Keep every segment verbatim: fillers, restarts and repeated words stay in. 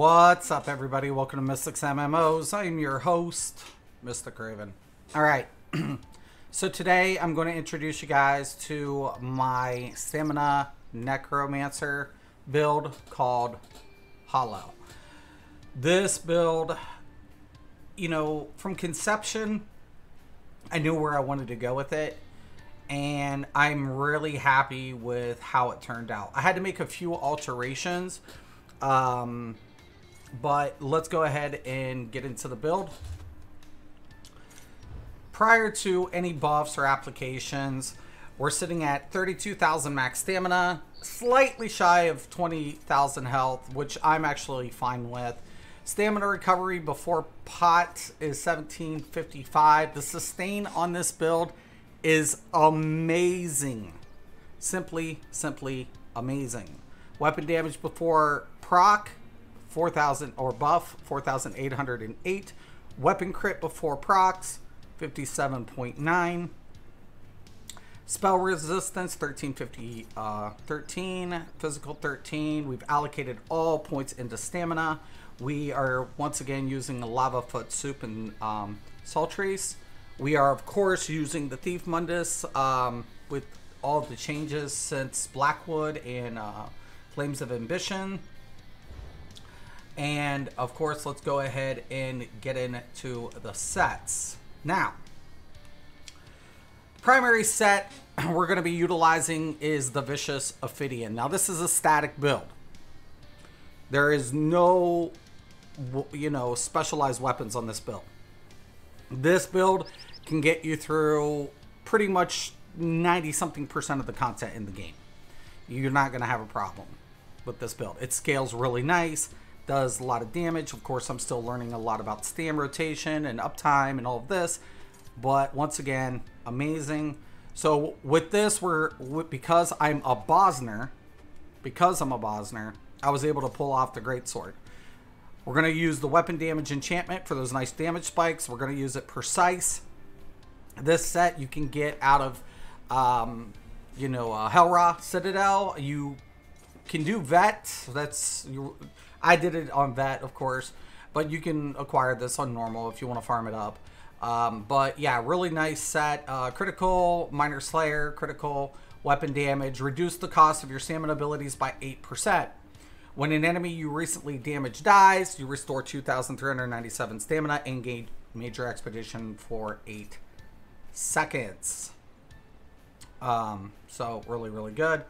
What's up, everybody? Welcome to Mistick's M M Os. I'm your host, Mysticraven. All right. So today I'm going to introduce you guys to my Stamina Necromancer build called Hollow. This build, you know, from conception, I knew where I wanted to go with it. And I'm really happy with how it turned out. I had to make a few alterations, um, but let's go ahead and get into the build. Prior to any buffs or applications, we're sitting at thirty-two thousand max stamina, slightly shy of twenty thousand health, which I'm actually fine with. Stamina recovery before pot is seventeen fifty-five. The sustain on this build is amazing. Simply, simply amazing. Weapon damage before proc, four thousand or buff, four thousand eight hundred eight. Weapon crit before procs, fifty-seven point nine. Spell resistance, thirteen fifty, uh, thirteen. Physical, thirteen. We've allocated all points into stamina. We are once again using the Lava Foot Soup and um, Saltrees. We are, of course, using the Thief Mundus um, with all the changes since Blackwood and uh, Flames of Ambition. And, of course, let's go ahead and get into the sets. Now, primary set we're going to be utilizing is the Vicious Ophidian. Now, this is a static build. There is no, you know, specialized weapons on this build. This build can get you through pretty much ninety something percent of the content in the game. You're not going to have a problem with this build. It scales really nice, does a lot of damage. Of course, I'm still learning a lot about stam rotation and uptime and all of this, but once again, amazing. So with this, we're because I'm a Bosner, because I'm a Bosner, I was able to pull off the Greatsword. We're going to use the weapon damage enchantment for those nice damage spikes. We're going to use it precise. This set you can get out of, um, you know, uh, Hellrah Citadel. You can do Vet. That's you, I did it on Vet, of course. But you can acquire this on normal if you want to farm it up. Um, but, yeah, really nice set. Uh, critical, Minor Slayer, critical, weapon damage. Reduce the cost of your stamina abilities by eight percent. When an enemy you recently damaged dies, you restore two thousand three hundred ninety-seven stamina and gain major expedition for eight seconds. Um, so really, really good.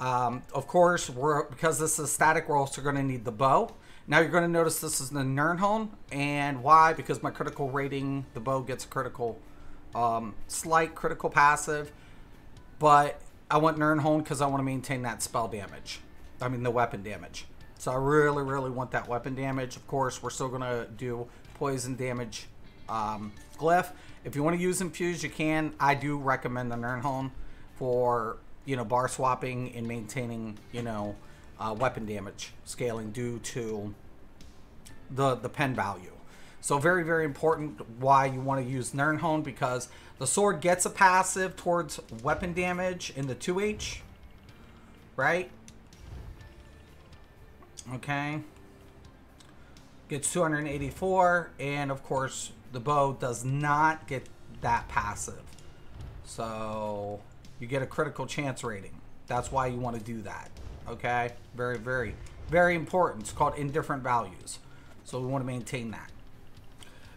Um, of course, we're because this is static, we're also going to need the bow. Now you're going to notice this is the Nirnhoned, and why? Because my critical rating, the bow gets a critical, um, slight critical passive, but I want Nirnhoned because I want to maintain that spell damage. I mean the weapon damage. So I really, really want that weapon damage. Of course, we're still going to do poison damage um, glyph. If you want to use Infuse, you can. I do recommend the Nirnhoned for, you know, bar swapping and maintaining, you know, uh, weapon damage scaling due to the, the pen value. So very, very important why you want to use Nirnhoned, because the sword gets a passive towards weapon damage in the two H, right? Okay, gets two hundred eighty-four, and of course the bow does not get that passive, so you get a critical chance rating. That's why you want to do that. Okay, very, very, very important. It's called indifferent values, so we want to maintain that.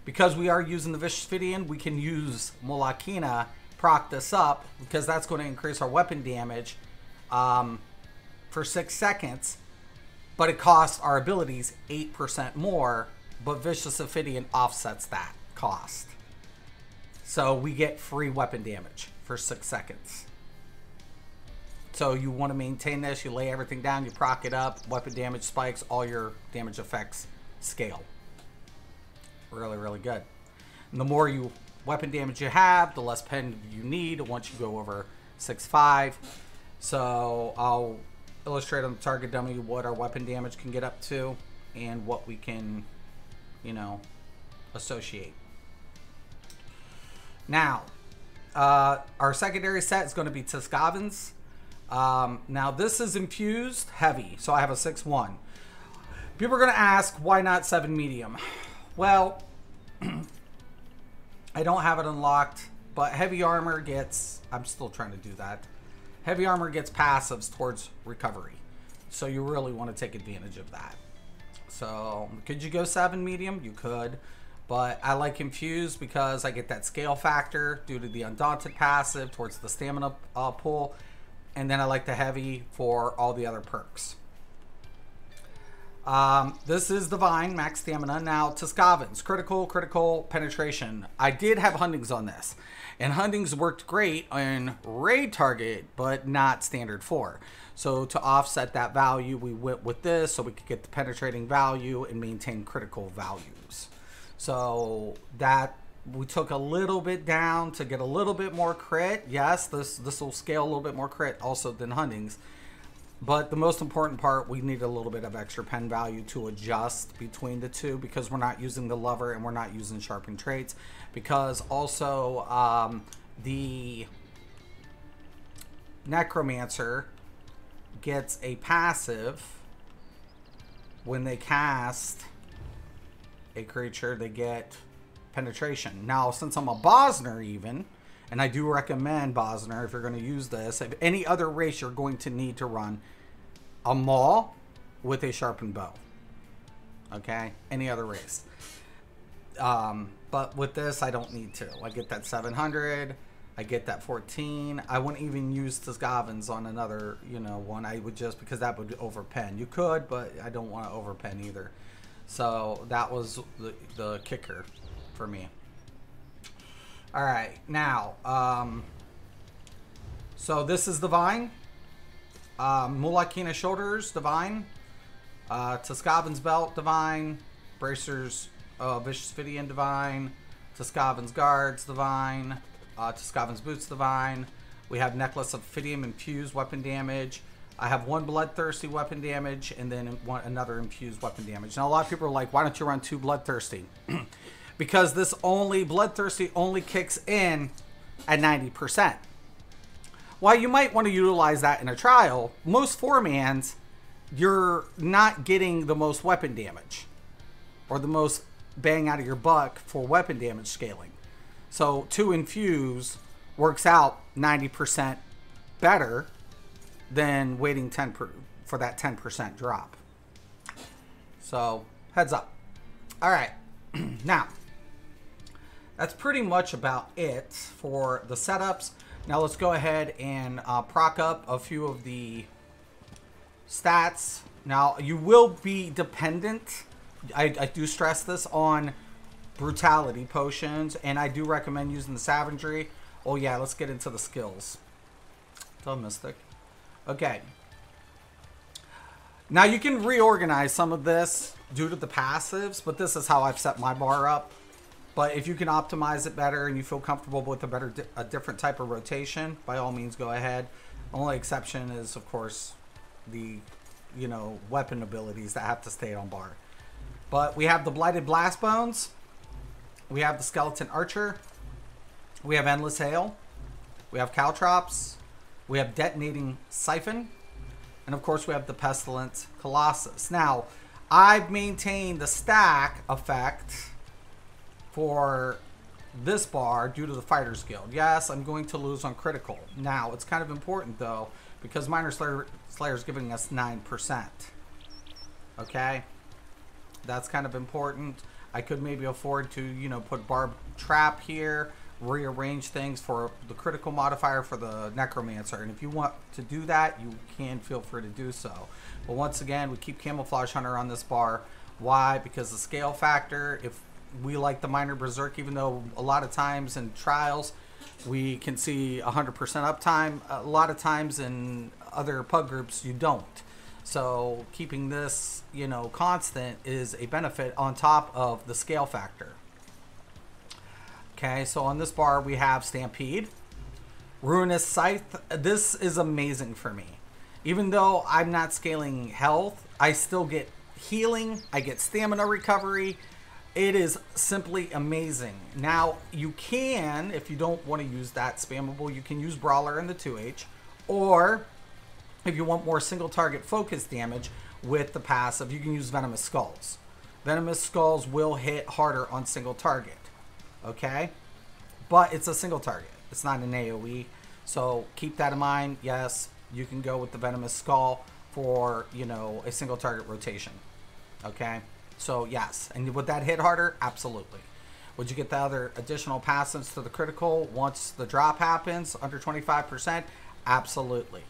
Because we are using the Vicious Ophidian, we can use Molag Kena, proc this up, because that's going to increase our weapon damage um, for six seconds. But it costs our abilities eight percent more, but Vicious Ophidian offsets that cost. So we get free weapon damage for six seconds. So you want to maintain this. You lay everything down. You proc it up. Weapon damage spikes. All your damage effects scale. Really, really good. And the more you weapon damage you have, the less pen you need once you go over six five. So I'll illustrate on the target dummy what our weapon damage can get up to and what we can, you know, associate. Now, uh, our secondary set is going to be Tuscavins. Um, now, this is infused heavy, so I have a six one. People are going to ask, why not seven medium? Well, I don't have it unlocked, but heavy armor gets, I'm still trying to do that. Heavy armor gets passives towards recovery. So you really want to take advantage of that. So could you go seven medium? You could, but I like Infuse because I get that scale factor due to the Undaunted passive towards the stamina uh, pool. And then I like the heavy for all the other perks. Um, this is Divine, max stamina. Now, Tuscavins, critical, critical, penetration. I did have Hundings on this, and Hundings worked great on raid target, but not standard four. So to offset that value, we went with this so we could get the penetrating value and maintain critical values. So that we took a little bit down to get a little bit more crit. Yes, this, this will scale a little bit more crit also than Hundings. But the most important part, we need a little bit of extra pen value to adjust between the two because we're not using the Lover and we're not using Sharpened Traits. Because also um, the Necromancer gets a passive when they cast a creature, they get penetration. Now, since I'm a Bosner even... And I do recommend Bosner if you're going to use this. If any other race, you're going to need to run a Maul with a sharpened bow. Okay? Any other race. Um, but with this, I don't need to. I get that seven hundred. I get that fourteen. I wouldn't even use Tuscavins on another, you know, one. I would just, because that would overpen. You could, but I don't want to overpen either. So that was the, the kicker for me. All right, now, um, so this is Divine, um, Molag Kena Shoulders, Divine, uh, Tuscavins Belt, Divine, Bracers, uh, Vicious Ophidian, Divine, Tuscavins Guards, Divine, uh, Tuscavins Boots, Divine, we have Necklace of Ophidium, Infused Weapon Damage, I have one Bloodthirsty Weapon Damage, and then one, another Infused Weapon Damage. Now, a lot of people are like, why don't you run two Bloodthirsty? Because this only, Bloodthirsty only kicks in at ninety percent. While you might want to utilize that in a trial, most four-mans, you're not getting the most weapon damage. Or the most bang out of your buck for weapon damage scaling. So two infuse works out ninety percent better than waiting ten per, for that ten percent drop. So, heads up. Alright, now... That's pretty much about it for the setups. Now let's go ahead and uh, proc up a few of the stats. Now you will be dependent, I, I do stress this, on brutality potions, and I do recommend using the savagery. Oh yeah, let's get into the skills. Dumb mystic. Okay. Now you can reorganize some of this due to the passives, but this is how I've set my bar up. But if you can optimize it better and you feel comfortable with a better, a different type of rotation, by all means, go ahead. Only exception is, of course, the, you know, weapon abilities that have to stay on bar. But we have the Blighted Blast Bones. We have the Skeleton Archer. We have Endless Hail. We have Caltrops. We have Detonating Siphon. And, of course, we have the Pestilent Colossus. Now, I've maintained the stack effect... for this bar due to the Fighters Guild. Yes, I'm going to lose on critical. Now, it's kind of important though, because Minor Slayer, Slayer is giving us nine percent. Okay? That's kind of important. I could maybe afford to, you know, put Barb Trap here, rearrange things for the critical modifier for the Necromancer. And if you want to do that, you can feel free to do so. But once again, we keep Camouflage Hunter on this bar. Why? Because the scale factor, if we like the minor berserk, even though a lot of times in trials we can see one hundred percent uptime. A lot of times in other pub groups you don't. So keeping this, you know, constant is a benefit on top of the scale factor. Okay, so on this bar we have Stampede, Ruinous Scythe. This is amazing for me. Even though I'm not scaling health, I still get healing. I get stamina recovery. It is simply amazing. Now, you can, if you don't want to use that spammable, you can use Brawler in the two H. Or, if you want more single target focus damage, with the passive, you can use Venomous Skulls. Venomous Skulls will hit harder on single target, okay? But it's a single target. It's not an A O E, so keep that in mind. Yes, you can go with the Venomous Skull for, you know, a single target rotation, okay? So, yes. And would that hit harder? Absolutely. Would you get the other additional passives to the critical once the drop happens under twenty-five percent? Absolutely.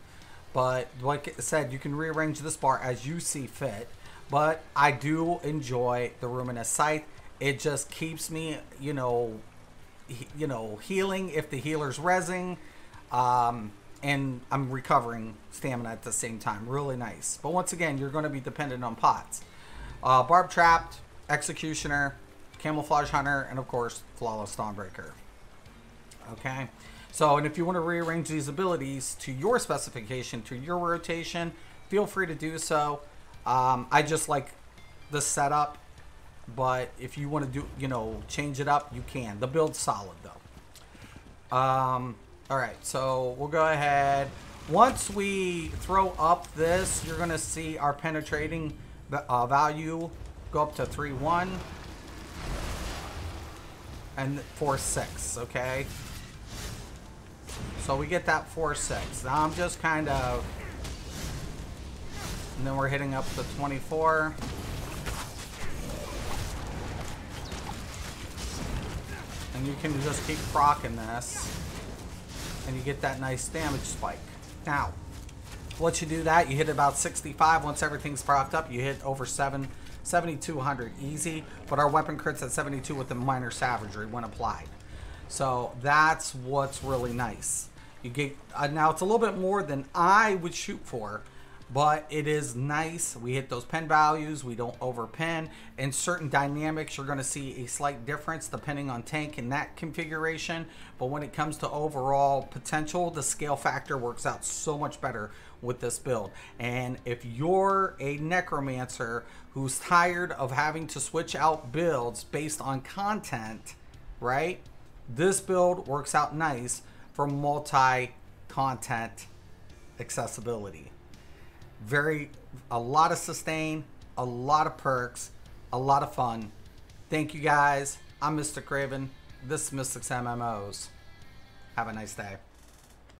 But like I said, you can rearrange this bar as you see fit. But I do enjoy the Ruinous Scythe. It just keeps me, you know, he, you know, healing if the healer's rezzing. Um, and I'm recovering stamina at the same time. Really nice. But once again, you're going to be dependent on pots. Uh, Barb Trap, Executioner, Camouflage Hunter, and of course, Flawless Stormbreaker. Okay. So, and if you want to rearrange these abilities to your specification, to your rotation, feel free to do so. Um, I just like the setup, but if you want to do, you know, change it up, you can. The build's solid, though. Um, all right, so we'll go ahead. Once we throw up this, you're going to see our penetrating uh, value go up to three one and four six, okay? So we get that four six. Now I'm just kind of... And then we're hitting up the twenty-four. And you can just keep proccing this. And you get that nice damage spike. Now, once you do that, you hit about sixty-five. Once everything's procced up, you hit over seven, seventy-two hundred easy. But our weapon crits at seventy-two with the minor savagery when applied. So that's what's really nice. You get uh, now it's a little bit more than I would shoot for, but it is nice. We hit those pen values. We don't over pen. In certain dynamics, you're going to see a slight difference depending on tank and that configuration. But when it comes to overall potential, the scale factor works out so much better with this build. And if you're a necromancer who's tired of having to switch out builds based on content, right? This build works out nice for multi-content accessibility. Very, a lot of sustain, a lot of perks, a lot of fun. Thank you guys. I'm Mysticraven. This is Mistic's M M Os. Have a nice day.